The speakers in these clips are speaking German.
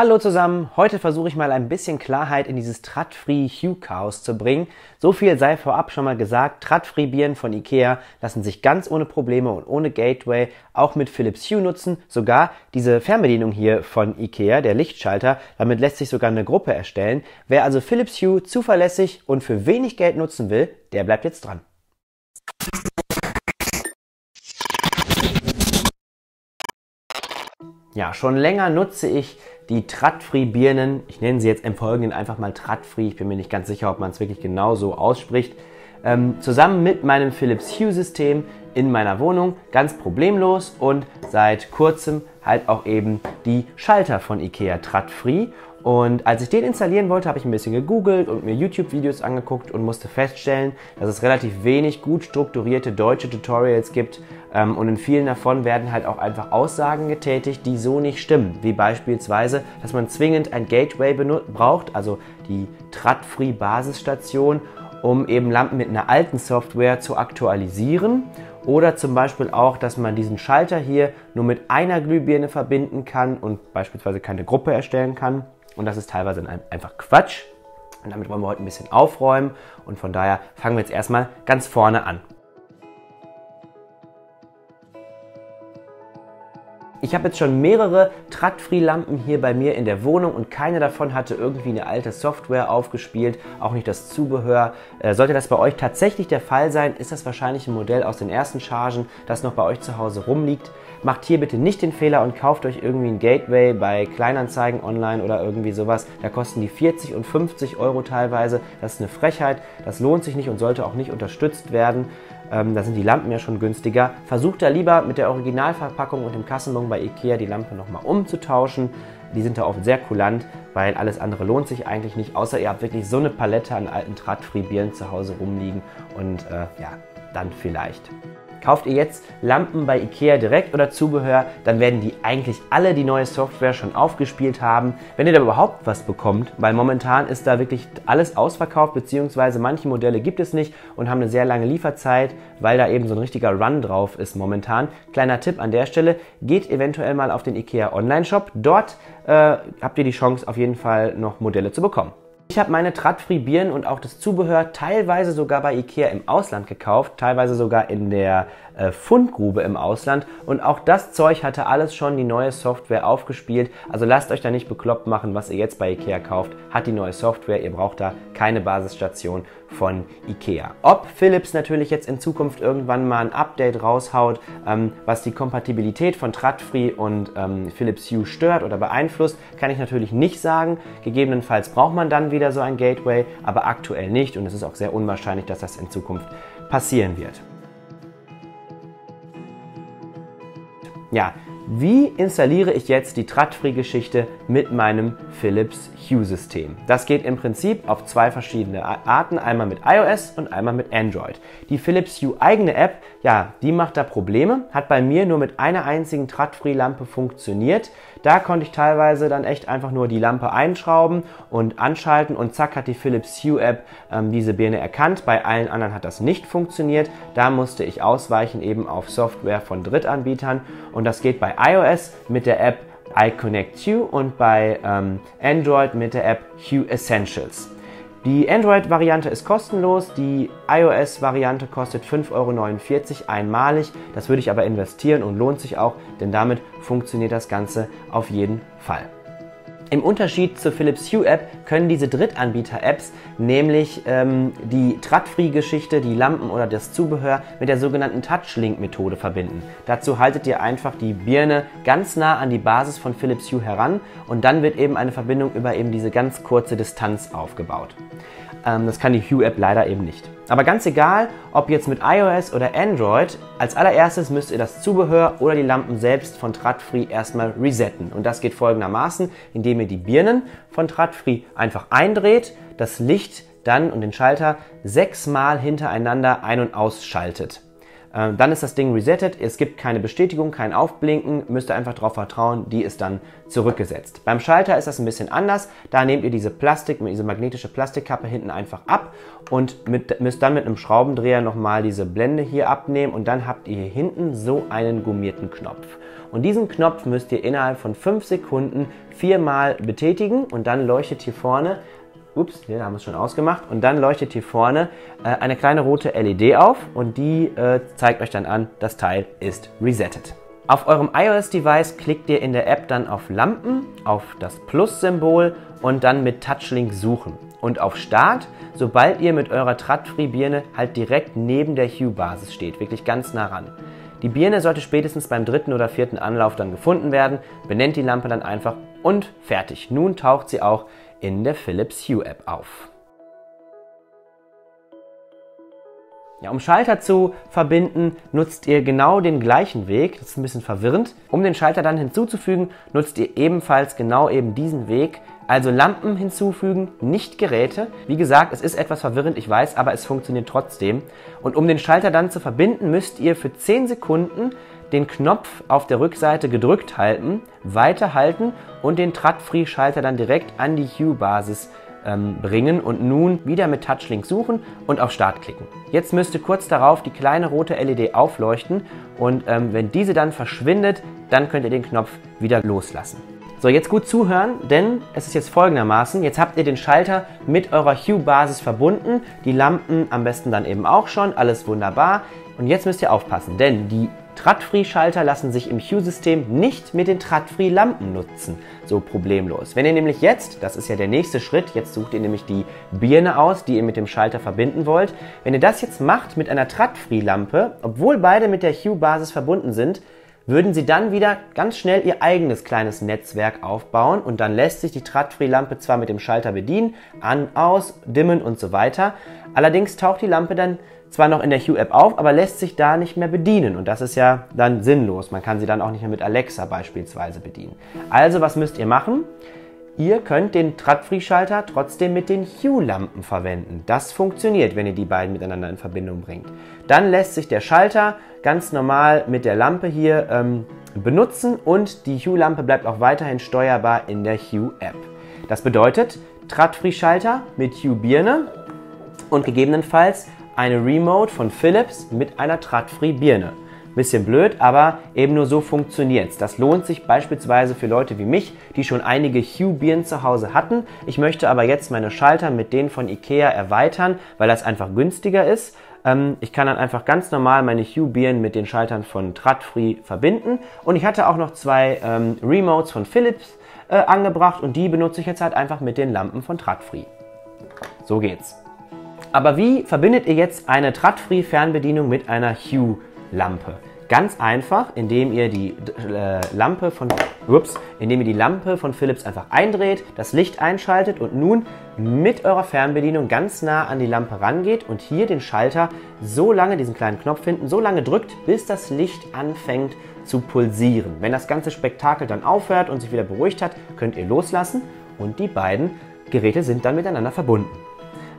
Hallo zusammen, heute versuche ich mal ein bisschen Klarheit in dieses Tradfri Hue Chaos zu bringen. So viel sei vorab schon mal gesagt, Tradfri Birnen von IKEA lassen sich ganz ohne Probleme und ohne Gateway auch mit Philips Hue nutzen. Sogar diese Fernbedienung hier von IKEA, der Lichtschalter, damit lässt sich sogar eine Gruppe erstellen. Wer also Philips Hue zuverlässig und für wenig Geld nutzen will, der bleibt jetzt dran. Ja, schon länger nutze ich die Tradfri Birnen. Ich nenne sie jetzt im Folgenden einfach mal Tradfri. Ich bin mir nicht ganz sicher, ob man es wirklich genau so ausspricht. Zusammen mit meinem Philips Hue System in meiner Wohnung ganz problemlos und seit kurzem halt auch eben die Schalter von IKEA Tradfri. Und als ich den installieren wollte, habe ich ein bisschen gegoogelt und mir YouTube-Videos angeguckt und musste feststellen, dass es relativ wenig gut strukturierte deutsche Tutorials gibt und in vielen davon werden halt auch einfach Aussagen getätigt, die so nicht stimmen, wie beispielsweise, dass man zwingend ein Gateway braucht, also die Tradfri Basisstation, um eben Lampen mit einer alten Software zu aktualisieren. Oder zum Beispiel auch, dass man diesen Schalter hier nur mit einer Glühbirne verbinden kann und beispielsweise keine Gruppe erstellen kann. Und das ist teilweise einfach Quatsch. Und damit wollen wir heute ein bisschen aufräumen. Und von daher fangen wir jetzt erstmal ganz vorne an. Ich habe jetzt schon mehrere Tradfri-Lampen hier bei mir in der Wohnung und keine davon hatte irgendwie eine alte Software aufgespielt, auch nicht das Zubehör. Sollte das bei euch tatsächlich der Fall sein, ist das wahrscheinlich ein Modell aus den ersten Chargen, das noch bei euch zu Hause rumliegt. Macht hier bitte nicht den Fehler und kauft euch irgendwie ein Gateway bei Kleinanzeigen online oder irgendwie sowas. Da kosten die 40 und 50 Euro teilweise. Das ist eine Frechheit, das lohnt sich nicht und sollte auch nicht unterstützt werden. Da sind die Lampen ja schon günstiger. Versucht da lieber mit der Originalverpackung und dem Kassenbon bei IKEA die Lampe nochmal umzutauschen. Die sind da oft sehr kulant, weil alles andere lohnt sich eigentlich nicht, außer ihr habt wirklich so eine Palette an alten Tradfri-Birnen zu Hause rumliegen und ja, dann vielleicht. Kauft ihr jetzt Lampen bei IKEA direkt oder Zubehör, dann werden die eigentlich alle die neue Software schon aufgespielt haben. Wenn ihr da überhaupt was bekommt, weil momentan ist da wirklich alles ausverkauft, beziehungsweise manche Modelle gibt es nicht und haben eine sehr lange Lieferzeit, weil da eben so ein richtiger Run drauf ist momentan. Kleiner Tipp an der Stelle, geht eventuell mal auf den IKEA Online-Shop. Dort habt ihr die Chance, auf jeden Fall noch Modelle zu bekommen. Ich habe meine Tradfri Birnen und auch das Zubehör teilweise sogar bei IKEA im Ausland gekauft, teilweise sogar in der Fundgrube im Ausland und auch das Zeug hatte alles schon die neue Software aufgespielt, also lasst euch da nicht bekloppt machen, was ihr jetzt bei IKEA kauft, hat die neue Software, ihr braucht da keine Basisstation von IKEA. Ob Philips natürlich jetzt in Zukunft irgendwann mal ein Update raushaut, was die Kompatibilität von Tradfri und Philips Hue stört oder beeinflusst, kann ich natürlich nicht sagen, gegebenenfalls braucht man dann wieder so ein Gateway, aber aktuell nicht und es ist auch sehr unwahrscheinlich, dass das in Zukunft passieren wird. Ja, wie installiere ich jetzt die Tradfri-Geschichte mit meinem Philips Hue-System? Das geht im Prinzip auf zwei verschiedene Arten, einmal mit iOS und einmal mit Android. Die Philips Hue eigene App, ja, die macht da Probleme, hat bei mir nur mit einer einzigen Tradfri-Lampe funktioniert. Da konnte ich teilweise dann echt einfach nur die Lampe einschrauben und anschalten und zack hat die Philips Hue App diese Birne erkannt. Bei allen anderen hat das nicht funktioniert. Da musste ich ausweichen eben auf Software von Drittanbietern und das geht bei iOS mit der App iConnect Hue und bei Android mit der App Hue Essentials. Die Android-Variante ist kostenlos, die iOS-Variante kostet 5,49 € einmalig. Das würde ich aber investieren und lohnt sich auch, denn damit funktioniert das Ganze auf jeden Fall. Im Unterschied zur Philips Hue App können diese Drittanbieter-Apps nämlich die Tradfri-Geschichte, die Lampen oder das Zubehör mit der sogenannten Touch-Link-Methode verbinden. Dazu haltet ihr einfach die Birne ganz nah an die Basis von Philips Hue heran und dann wird eben eine Verbindung über eben diese ganz kurze Distanz aufgebaut. Das kann die Hue App leider eben nicht. Aber ganz egal, ob jetzt mit iOS oder Android, als allererstes müsst ihr das Zubehör oder die Lampen selbst von Tradfri erstmal resetten. Und das geht folgendermaßen, indem ihr die Birnen von Tradfri einfach eindreht, das Licht dann und den Schalter 6 Mal hintereinander ein- und ausschaltet. Dann ist das Ding resettet, es gibt keine Bestätigung, kein Aufblinken, müsst ihr einfach darauf vertrauen, die ist dann zurückgesetzt. Beim Schalter ist das ein bisschen anders, da nehmt ihr diese magnetische Plastikkappe hinten einfach ab und müsst dann mit einem Schraubendreher nochmal diese Blende hier abnehmen und dann habt ihr hier hinten so einen gummierten Knopf. und diesen Knopf müsst ihr innerhalb von 5 Sekunden 4-mal betätigen und dann leuchtet hier vorne, ups, den haben wir schon ausgemacht, und dann leuchtet hier vorne eine kleine rote LED auf und die zeigt euch dann an, das Teil ist resettet. Auf eurem iOS-Device klickt ihr in der App dann auf Lampen, auf das Plus-Symbol und dann mit Touchlink suchen. Und auf Start, sobald ihr mit eurer Tradfri-Birne halt direkt neben der Hue-Basis steht, wirklich ganz nah ran. Die Birne sollte spätestens beim 3. oder 4. Anlauf dann gefunden werden, benennt die Lampe dann einfach und fertig. Nun taucht sie auch in der Philips Hue App auf. Ja, um Schalter zu verbinden, nutzt ihr genau den gleichen Weg, das ist ein bisschen verwirrend. Um den Schalter dann hinzuzufügen, nutzt ihr ebenfalls genau eben diesen Weg, also Lampen hinzufügen, nicht Geräte. Wie gesagt, es ist etwas verwirrend, ich weiß, aber es funktioniert trotzdem. Und um den Schalter dann zu verbinden, müsst ihr für 10 Sekunden den Knopf auf der Rückseite gedrückt halten, weiterhalten und den Tradfri-Schalter dann direkt an die Hue-Basis bringen und nun wieder mit Touchlink suchen und auf Start klicken. Jetzt müsste kurz darauf die kleine rote LED aufleuchten und wenn diese dann verschwindet, dann könnt ihr den Knopf wieder loslassen. So, jetzt gut zuhören, denn es ist jetzt folgendermaßen, jetzt habt ihr den Schalter mit eurer Hue-Basis verbunden, die Lampen am besten dann eben auch schon, alles wunderbar und jetzt müsst ihr aufpassen, denn die Tradfri-Schalter lassen sich im Hue-System nicht mit den Tradfri-Lampen nutzen, so problemlos. Wenn ihr nämlich jetzt, das ist ja der nächste Schritt, jetzt sucht ihr nämlich die Birne aus, die ihr mit dem Schalter verbinden wollt. Wenn ihr das jetzt macht mit einer Tradfri-Lampe, obwohl beide mit der Hue-Basis verbunden sind, würden sie dann wieder ganz schnell ihr eigenes kleines Netzwerk aufbauen und dann lässt sich die Tradfri-Lampe zwar mit dem Schalter bedienen, an, aus, dimmen und so weiter, allerdings taucht die Lampe dann zwar noch in der Hue-App auf, aber lässt sich da nicht mehr bedienen und das ist ja dann sinnlos. Man kann sie dann auch nicht mehr mit Alexa beispielsweise bedienen. Also was müsst ihr machen? Ihr könnt den Tradfri-Schalter trotzdem mit den Hue-Lampen verwenden. Das funktioniert, wenn ihr die beiden miteinander in Verbindung bringt. Dann lässt sich der Schalter ganz normal mit der Lampe hier benutzen und die Hue-Lampe bleibt auch weiterhin steuerbar in der Hue-App. Das bedeutet, Tradfri-Schalter mit Hue-Birne und gegebenenfalls eine Remote von Philips mit einer Tradfri-Birne. Bisschen blöd, aber eben nur so funktioniert es. Das lohnt sich beispielsweise für Leute wie mich, die schon einige Hue-Birnen zu Hause hatten. Ich möchte aber jetzt meine Schalter mit denen von IKEA erweitern, weil das einfach günstiger ist. Ich kann dann einfach ganz normal meine Hue-Birnen mit den Schaltern von Tradfri verbinden. Und ich hatte auch noch 2 Remotes von Philips angebracht und die benutze ich jetzt halt einfach mit den Lampen von Tradfri. So geht's. Aber wie verbindet ihr jetzt eine Tradfri-Fernbedienung mit einer Hue-Lampe? Ganz einfach, indem ihr die Lampe von Philips einfach eindreht, das Licht einschaltet und nun mit eurer Fernbedienung ganz nah an die Lampe rangeht und hier den Schalter so lange, diesen kleinen Knopf hinten, so lange drückt, bis das Licht anfängt zu pulsieren. Wenn das ganze Spektakel dann aufhört und sich wieder beruhigt hat, könnt ihr loslassen und die beiden Geräte sind dann miteinander verbunden.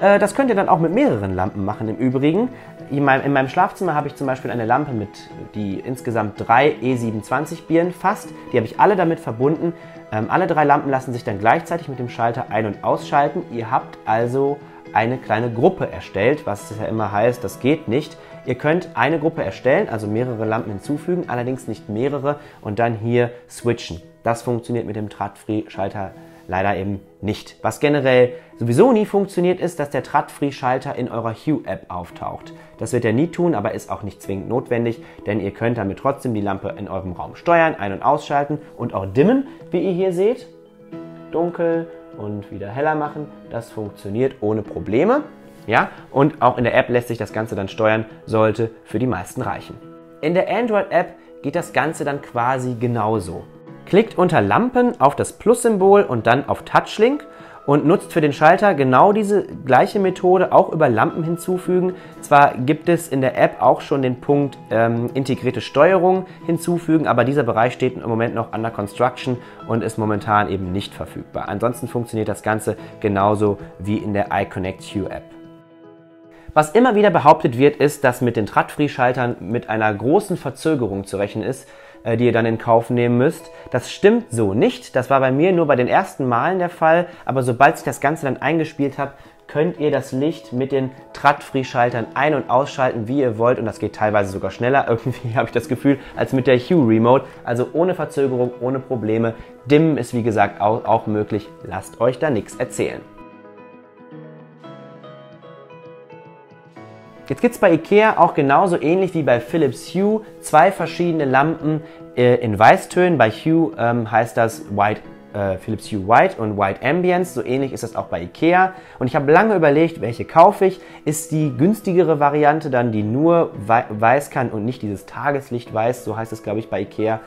Das könnt ihr dann auch mit mehreren Lampen machen im Übrigen. In meinem Schlafzimmer habe ich zum Beispiel eine Lampe mit die insgesamt 3 E27 Birnen fast. Die habe ich alle damit verbunden. Alle 3 Lampen lassen sich dann gleichzeitig mit dem Schalter ein- und ausschalten. Ihr habt also eine kleine Gruppe erstellt, was ja immer heißt, das geht nicht. Ihr könnt eine Gruppe erstellen, also mehrere Lampen hinzufügen, allerdings nicht mehrere und dann hier switchen. Das funktioniert mit dem Tradfri-Schalter leider eben nicht. Was generell sowieso nie funktioniert, ist, dass der Tradfri-Schalter in eurer Hue-App auftaucht. Das wird er nie tun, aber ist auch nicht zwingend notwendig, denn ihr könnt damit trotzdem die Lampe in eurem Raum steuern, ein- und ausschalten und auch dimmen, wie ihr hier seht. Dunkel und wieder heller machen, das funktioniert ohne Probleme. Ja, und auch in der App lässt sich das Ganze dann steuern, sollte für die meisten reichen. In der Android-App geht das Ganze dann quasi genauso. Klickt unter Lampen auf das Plus-Symbol und dann auf Touchlink und nutzt für den Schalter genau diese gleiche Methode, auch über Lampen hinzufügen. Zwar gibt es in der App auch schon den Punkt integrierte Steuerung hinzufügen, aber dieser Bereich steht im Moment noch under construction und ist momentan eben nicht verfügbar. Ansonsten funktioniert das Ganze genauso wie in der iConnect Hue App. Was immer wieder behauptet wird, ist, dass mit den Tradfri-Schaltern mit einer großen Verzögerung zu rechnen ist, die ihr dann in Kauf nehmen müsst. Das stimmt so nicht. Das war bei mir nur bei den ersten Malen der Fall. Aber sobald ich das Ganze dann eingespielt habe, könnt ihr das Licht mit den Tradfri-Schaltern ein- und ausschalten, wie ihr wollt. Und das geht teilweise sogar schneller, irgendwie habe ich das Gefühl, als mit der Hue Remote. Also ohne Verzögerung, ohne Probleme. Dimmen ist wie gesagt auch möglich. Lasst euch da nichts erzählen. Jetzt gibt es bei IKEA auch genauso ähnlich wie bei Philips Hue zwei verschiedene Lampen in Weißtönen. Bei Hue heißt das White, Philips Hue White und White Ambience. So ähnlich ist das auch bei IKEA. Und ich habe lange überlegt, welche kaufe ich. Ist die günstigere Variante dann, die nur weiß kann und nicht dieses Tageslichtweiß, so heißt es glaube ich bei IKEA,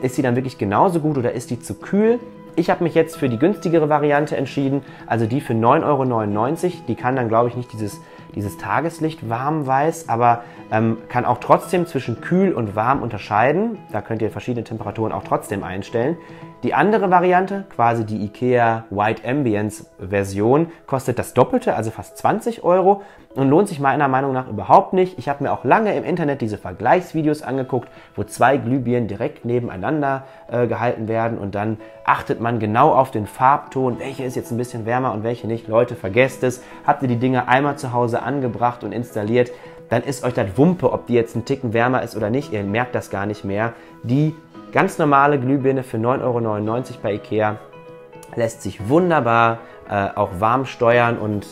ist sie dann wirklich genauso gut oder ist die zu kühl? Ich habe mich jetzt für die günstigere Variante entschieden, also die für 9,99 €. Die kann dann glaube ich nicht dieses Tageslicht warm-weiß, aber kann auch trotzdem zwischen kühl und warm unterscheiden. Da könnt ihr verschiedene Temperaturen auch trotzdem einstellen. Die andere Variante, quasi die IKEA White Ambience Version, kostet das Doppelte, also fast 20 € und lohnt sich meiner Meinung nach überhaupt nicht. Ich habe mir auch lange im Internet diese Vergleichsvideos angeguckt, wo zwei Glühbirnen direkt nebeneinander gehalten werden und dann achtet man genau auf den Farbton, welche ist jetzt ein bisschen wärmer und welche nicht. Leute, vergesst es, habt ihr die Dinger einmal zu Hause angebracht und installiert, dann ist euch das Wumpe, ob die jetzt einen Ticken wärmer ist oder nicht, ihr merkt das gar nicht mehr. Die ganz normale Glühbirne für 9,99 € bei IKEA lässt sich wunderbar auch warm steuern und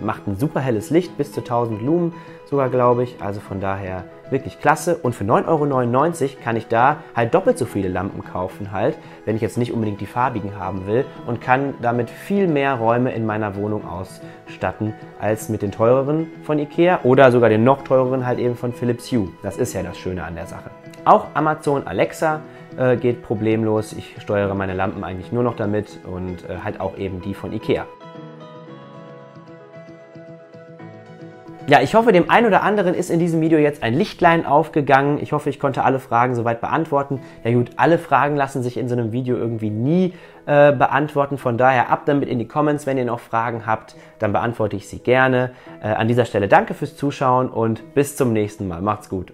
macht ein super helles Licht, bis zu 1000 Lumen sogar, glaube ich, also von daher wirklich klasse. Und für 9,99 € kann ich da halt doppelt so viele Lampen kaufen halt, wenn ich jetzt nicht unbedingt die farbigen haben will und kann damit viel mehr Räume in meiner Wohnung ausstatten als mit den teureren von IKEA oder sogar den noch teureren halt eben von Philips Hue. Das ist ja das Schöne an der Sache. Auch Amazon Alexa geht problemlos. Ich steuere meine Lampen eigentlich nur noch damit und halt auch eben die von IKEA. Ja, ich hoffe, dem einen oder anderen ist in diesem Video jetzt ein Lichtlein aufgegangen. Ich hoffe, ich konnte alle Fragen soweit beantworten. Ja gut, alle Fragen lassen sich in so einem Video irgendwie nie beantworten. Von daher ab damit in die Comments, wenn ihr noch Fragen habt, dann beantworte ich sie gerne. An dieser Stelle danke fürs Zuschauen und bis zum nächsten Mal. Macht's gut.